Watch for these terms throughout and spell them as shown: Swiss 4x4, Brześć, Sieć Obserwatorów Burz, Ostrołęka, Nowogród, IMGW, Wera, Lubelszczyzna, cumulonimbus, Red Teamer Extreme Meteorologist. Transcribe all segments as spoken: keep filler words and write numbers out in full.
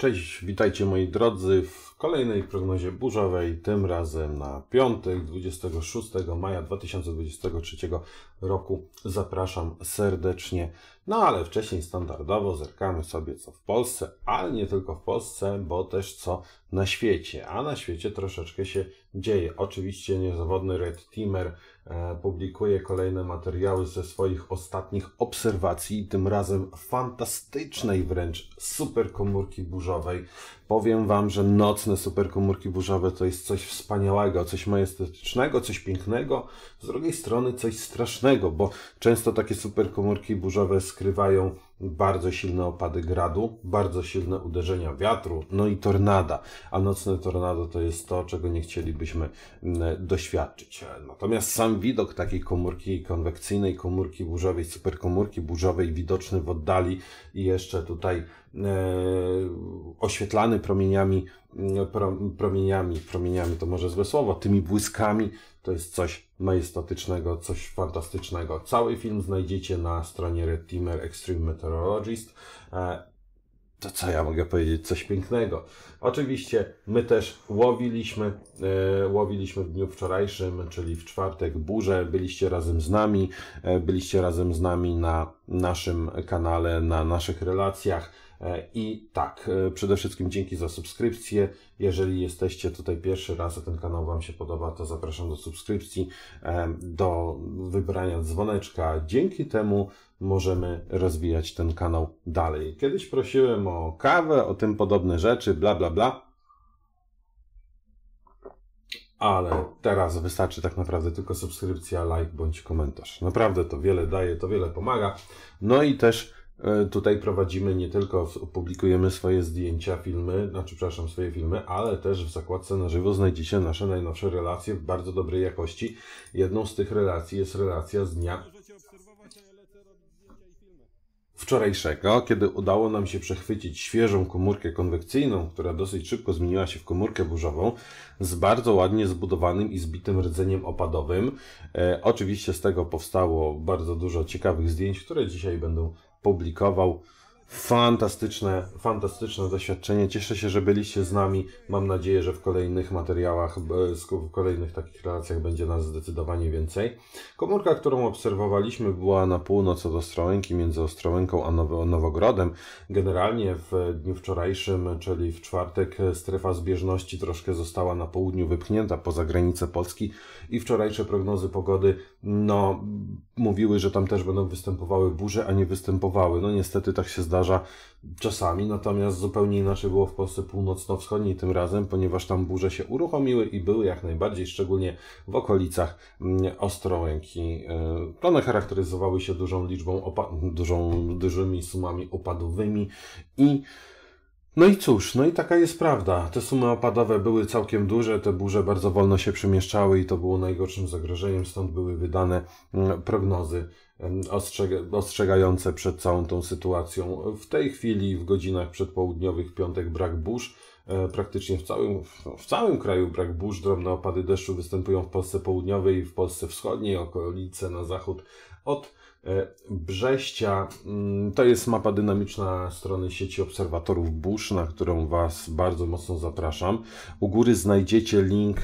Cześć, witajcie moi drodzy w kolejnej prognozie burzowej, tym razem na piątek, dwudziestego szóstego maja dwa tysiące dwudziestego trzeciego roku. Zapraszam serdecznie. No ale wcześniej standardowo zerkamy sobie co w Polsce, ale nie tylko w Polsce, bo też co na świecie. A na świecie troszeczkę się dzieje. Oczywiście niezawodny Red Teamer publikuje kolejne materiały ze swoich ostatnich obserwacji, tym razem fantastycznej wręcz superkomórki burzowej. Powiem Wam, że nocne superkomórki burzowe to jest coś wspaniałego, coś majestetycznego, coś pięknego, z drugiej strony coś strasznego, bo często takie superkomórki burzowe skrywają bardzo silne opady gradu, bardzo silne uderzenia wiatru, no i tornada. A nocne tornado to jest to, czego nie chcielibyśmy doświadczyć. Natomiast sam widok takiej komórki konwekcyjnej, komórki burzowej, superkomórki burzowej, widoczny w oddali i jeszcze tutaj e, oświetlany promieniami, pro, promieniami, promieniami to może złe słowo, tymi błyskami, to jest coś majestatycznego, coś fantastycznego. Cały film znajdziecie na stronie Red Teamer Extreme Meteorologist. To co ja mogę powiedzieć? Coś pięknego. Oczywiście my też łowiliśmy, łowiliśmy w dniu wczorajszym, czyli w czwartek burzę. Byliście razem z nami, byliście razem z nami na naszym kanale, na naszych relacjach. I tak, przede wszystkim dzięki za subskrypcję. Jeżeli jesteście tutaj pierwszy raz, a ten kanał Wam się podoba, to zapraszam do subskrypcji, do wybrania dzwoneczka. Dzięki temu możemy rozwijać ten kanał dalej. Kiedyś prosiłem o kawę, o tym podobne rzeczy, bla, bla, bla. Ale teraz wystarczy tak naprawdę tylko subskrypcja, like bądź komentarz. Naprawdę to wiele daje, to wiele pomaga. No i też tutaj prowadzimy, nie tylko publikujemy swoje zdjęcia, filmy, znaczy, przepraszam, swoje filmy, ale też w zakładce na żywo znajdziecie nasze najnowsze relacje w bardzo dobrej jakości. Jedną z tych relacji jest relacja z dnia wczorajszego, kiedy udało nam się przechwycić świeżą komórkę konwekcyjną, która dosyć szybko zmieniła się w komórkę burzową, z bardzo ładnie zbudowanym i zbitym rdzeniem opadowym. E, oczywiście z tego powstało bardzo dużo ciekawych zdjęć, które dzisiaj będą publikował. Fantastyczne, fantastyczne doświadczenie. Cieszę się, że byliście z nami. Mam nadzieję, że w kolejnych materiałach, w kolejnych takich relacjach będzie nas zdecydowanie więcej. Komórka, którą obserwowaliśmy, była na północ od Ostrołęki, między Ostrołęką a Nowogrodem. Generalnie w dniu wczorajszym, czyli w czwartek, strefa zbieżności troszkę została na południu wypchnięta poza granicę Polski i wczorajsze prognozy pogody, no, mówiły, że tam też będą występowały burze, a nie występowały. No niestety tak się zdarzyło. Czasami, natomiast zupełnie inaczej było w Polsce północno-wschodniej tym razem, ponieważ tam burze się uruchomiły i były jak najbardziej, szczególnie w okolicach Ostrołęki. One charakteryzowały się dużą liczbą, dużą, dużymi sumami opadowymi i no i cóż, no i taka jest prawda. Te sumy opadowe były całkiem duże, te burze bardzo wolno się przemieszczały i to było najgorszym zagrożeniem, stąd były wydane prognozy ostrzegające przed całą tą sytuacją. W tej chwili, w godzinach przedpołudniowych, piątek, brak burz. Praktycznie w całym, w całym kraju brak burz. Drobne opady deszczu występują w Polsce południowej i w Polsce wschodniej, okolice na zachód od Brześcia. To jest mapa dynamiczna strony sieci obserwatorów burz, na którą Was bardzo mocno zapraszam. U góry znajdziecie link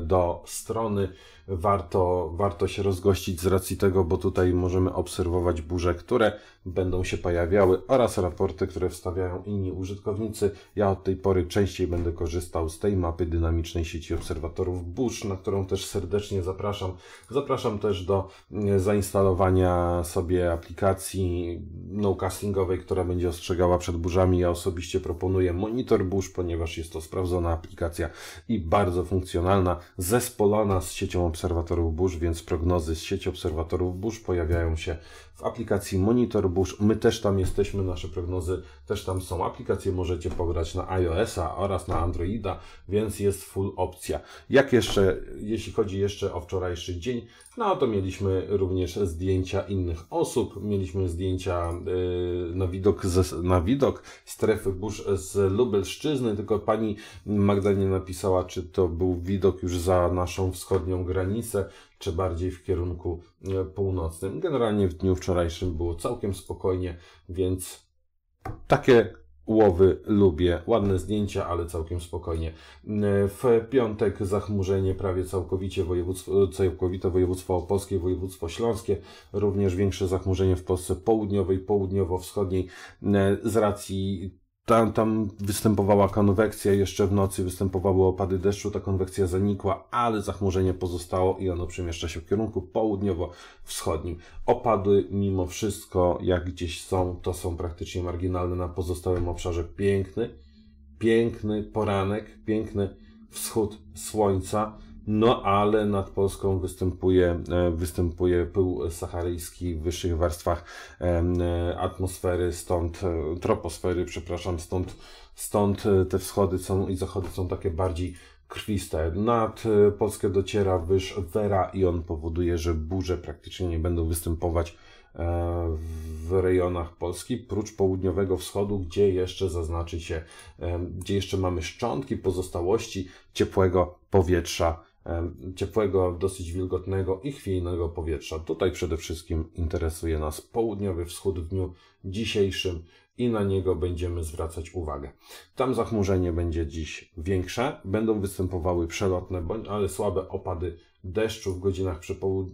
do strony. Warto, warto się rozgościć z racji tego, bo tutaj możemy obserwować burze, które będą się pojawiały, oraz raporty, które wstawiają inni użytkownicy. Ja od tej pory częściej będę korzystał z tej mapy dynamicznej sieci obserwatorów burz, na którą też serdecznie zapraszam. Zapraszam też do zainstalowania sobie aplikacji nowcastingowej, która będzie ostrzegała przed burzami. Ja osobiście proponuję monitor burz, ponieważ jest to sprawdzona aplikacja i bardzo funkcjonalna, zespolona z siecią obserwatorów obserwatorów burz, więc prognozy z sieci obserwatorów burz pojawiają się w aplikacji Monitor Burz. My też tam jesteśmy, nasze prognozy też tam są. Aplikacje możecie pobrać na iOS-a oraz na Androida, więc jest full opcja. Jak jeszcze, jeśli chodzi jeszcze o wczorajszy dzień, no to mieliśmy również zdjęcia innych osób, mieliśmy zdjęcia yy, na, widok ze, na widok strefy burz z Lubelszczyzny, tylko pani Magdalena napisała, czy to był widok już za naszą wschodnią granicę, czy bardziej w kierunku północnym. Generalnie w dniu wczorajszym było całkiem spokojnie, więc takie łowy lubię. Ładne zdjęcia, ale całkiem spokojnie. W piątek zachmurzenie prawie całkowicie województwo, całkowite województwo opolskie, województwo śląskie. Również większe zachmurzenie w Polsce południowej, południowo-wschodniej z racji Tam, tam występowała konwekcja, jeszcze w nocy występowały opady deszczu, ta konwekcja zanikła, ale zachmurzenie pozostało i ono przemieszcza się w kierunku południowo-wschodnim. Opady mimo wszystko, jak gdzieś są, to są praktycznie marginalne na pozostałym obszarze. Piękny, piękny poranek, piękny wschód słońca. No ale nad Polską występuje, występuje pył saharyjski w wyższych warstwach atmosfery, stąd troposfery, przepraszam, stąd, stąd te wschody są i zachody są takie bardziej krwiste. Nad Polskę dociera wyż Wera i on powoduje, że burze praktycznie nie będą występować w rejonach Polski, prócz południowego wschodu, gdzie jeszcze zaznaczy się, gdzie jeszcze mamy szczątki, pozostałości ciepłego powietrza, ciepłego, dosyć wilgotnego i chwiejnego powietrza. Tutaj przede wszystkim interesuje nas południowy wschód w dniu dzisiejszym i na niego będziemy zwracać uwagę. Tam zachmurzenie będzie dziś większe, będą występowały przelotne, bądź, ale słabe opady deszczu w godzinach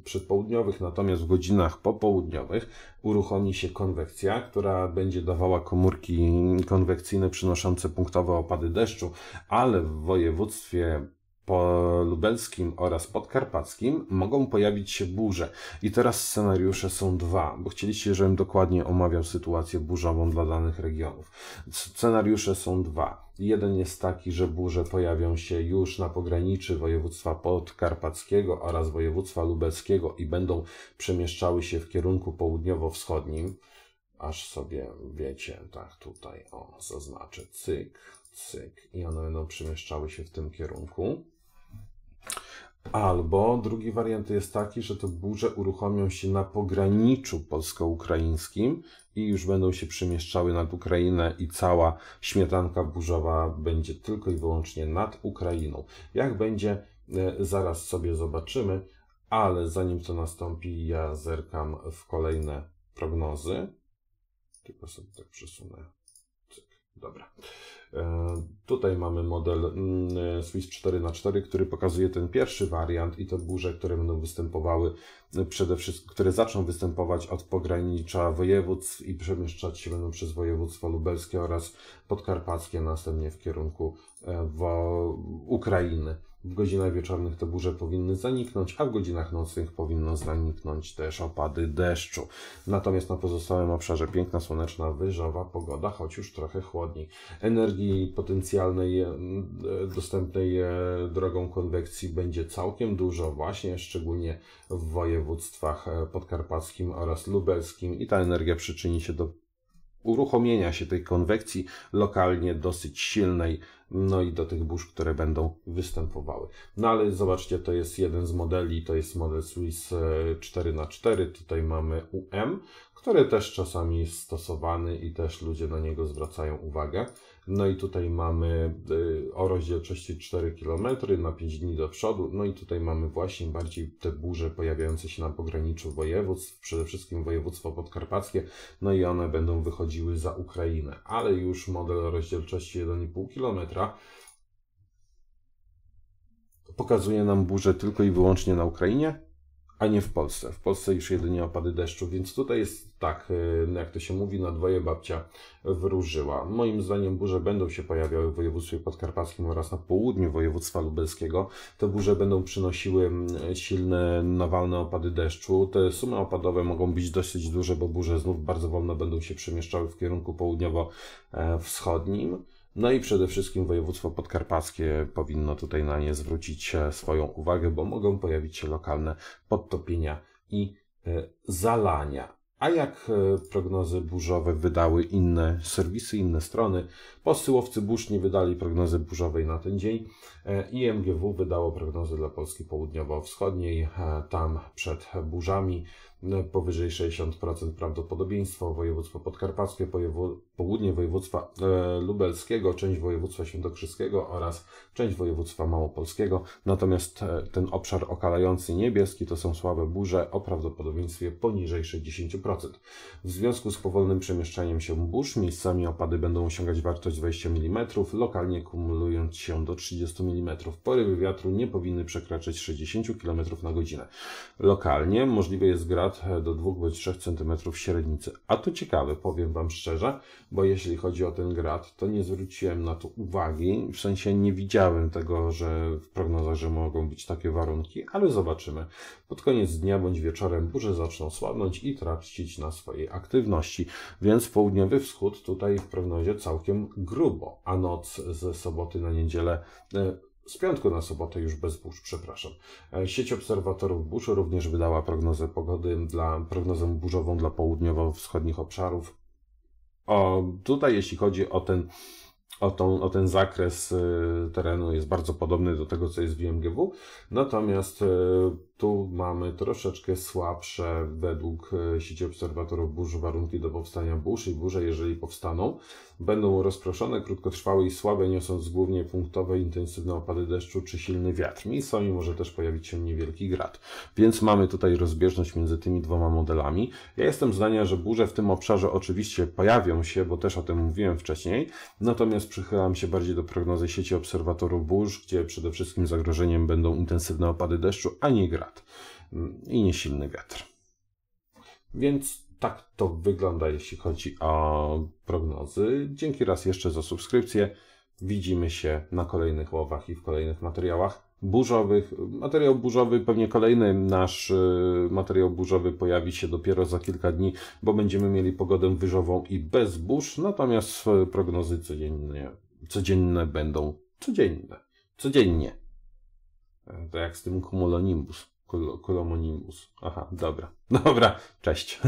przedpołudniowych, natomiast w godzinach popołudniowych uruchomi się konwekcja, która będzie dawała komórki konwekcyjne przynoszące punktowe opady deszczu, ale w województwie po lubelskim oraz podkarpackim mogą pojawić się burze. I teraz scenariusze są dwa, bo chcieliście, żebym dokładnie omawiał sytuację burzową dla danych regionów. Scenariusze są dwa. Jeden jest taki, że burze pojawią się już na pograniczy województwa podkarpackiego oraz województwa lubelskiego i będą przemieszczały się w kierunku południowo-wschodnim. Aż sobie, wiecie, tak tutaj, o, zaznaczę, cyk, cyk. I one będą przemieszczały się w tym kierunku. Albo drugi wariant jest taki, że te burze uruchomią się na pograniczu polsko-ukraińskim i już będą się przemieszczały nad Ukrainę i cała śmietanka burzowa będzie tylko i wyłącznie nad Ukrainą. Jak będzie, zaraz sobie zobaczymy, ale zanim to nastąpi, ja zerkam w kolejne prognozy. Tylko sobie tak przesunę. Dobra. Tutaj mamy model Swiss cztery na cztery, który pokazuje ten pierwszy wariant i te burze, które będą występowały przede wszystkim, które zaczną występować od pogranicza województw i przemieszczać się będą przez województwo lubelskie oraz podkarpackie, następnie w kierunku Ukrainy. W godzinach wieczornych te burze powinny zaniknąć, a w godzinach nocnych powinno zaniknąć też opady deszczu. Natomiast na pozostałym obszarze piękna, słoneczna, wyżowa pogoda, choć już trochę chłodniej. Energii potencjalnej dostępnej drogą konwekcji będzie całkiem dużo, właśnie szczególnie w województwach podkarpackim oraz lubelskim i ta energia przyczyni się do uruchomienia się tej konwekcji lokalnie dosyć silnej, no i do tych burz, które będą występowały. No ale zobaczcie, to jest jeden z modeli, to jest model Swiss cztery na cztery, tutaj mamy U M, który też czasami jest stosowany i też ludzie na niego zwracają uwagę. No i tutaj mamy o rozdzielczości cztery kilometry na pięć dni do przodu. No i tutaj mamy właśnie bardziej te burze pojawiające się na pograniczu województw, przede wszystkim województwo podkarpackie, no i one będą wychodziły za Ukrainę. Ale już model o rozdzielczości jeden i pół kilometra pokazuje nam burzę tylko i wyłącznie na Ukrainie, a nie w Polsce. W Polsce już jedynie opady deszczu, więc tutaj jest tak, jak to się mówi, na dwoje babcia wróżyła. Moim zdaniem burze będą się pojawiały w województwie podkarpackim oraz na południu województwa lubelskiego. Te burze będą przynosiły silne, nawalne opady deszczu. Te sumy opadowe mogą być dosyć duże, bo burze znów bardzo wolno będą się przemieszczały w kierunku południowo-wschodnim. No i przede wszystkim województwo podkarpackie powinno tutaj na nie zwrócić swoją uwagę, bo mogą pojawić się lokalne podtopienia i zalania. A jak prognozy burzowe wydały inne serwisy, inne strony, posyłowcy burz nie wydali prognozy burzowej na ten dzień. I M G W wydało prognozy dla Polski południowo-wschodniej, tam przed burzami. powyżej sześćdziesiąt procent prawdopodobieństwo, województwo podkarpackie, południe województwa e, lubelskiego, część województwa świętokrzyskiego oraz część województwa małopolskiego. Natomiast e, ten obszar okalający niebieski to są słabe burze o prawdopodobieństwie poniżej sześćdziesięciu procent. W związku z powolnym przemieszczaniem się burz miejscami opady będą osiągać wartość dwadzieścia milimetrów, lokalnie kumulując się do trzydziestu milimetrów. Porywy wiatru nie powinny przekraczać sześćdziesięciu kilometrów na godzinę. Lokalnie możliwe jest grad do dwóch bądź trzech centymetrów średnicy. A to ciekawe, powiem Wam szczerze, bo jeśli chodzi o ten grad, to nie zwróciłem na to uwagi, w sensie nie widziałem tego, że w prognozach, że mogą być takie warunki, ale zobaczymy. Pod koniec dnia bądź wieczorem burze zaczną słabnąć i tracić na swojej aktywności, więc południowy wschód tutaj w prognozie całkiem grubo, a noc z soboty na niedzielę y Z piątku na sobotę już bez burz, przepraszam. Sieć Obserwatorów Burz również wydała prognozę pogody, dla, prognozę burzową dla południowo-wschodnich obszarów. O, tutaj jeśli chodzi o ten, o, tą, o ten zakres y, terenu, jest bardzo podobny do tego, co jest w I M G W. Natomiast y, tu mamy troszeczkę słabsze według sieci obserwatorów burz warunki do powstania burz i burze, jeżeli powstaną, będą rozproszone, krótkotrwałe i słabe, niosąc głównie punktowe, intensywne opady deszczu czy silny wiatr. Miejscami może też pojawić się niewielki grad. Więc mamy tutaj rozbieżność między tymi dwoma modelami. Ja jestem zdania, że burze w tym obszarze oczywiście pojawią się, bo też o tym mówiłem wcześniej. Natomiast przychylam się bardziej do prognozy sieci obserwatorów burz, gdzie przede wszystkim zagrożeniem będą intensywne opady deszczu, a nie grad. I niesilny wiatr. Więc tak to wygląda, jeśli chodzi o prognozy. Dzięki raz jeszcze za subskrypcję. Widzimy się na kolejnych łowach i w kolejnych materiałach burzowych. Materiał burzowy, pewnie kolejny nasz materiał burzowy pojawi się dopiero za kilka dni, bo będziemy mieli pogodę wyżową i bez burz, natomiast prognozy codziennie, codzienne będą codzienne. Codziennie. To jak z tym cumulonimbus. Kulomonimbus. Aha, dobra. Dobra, cześć.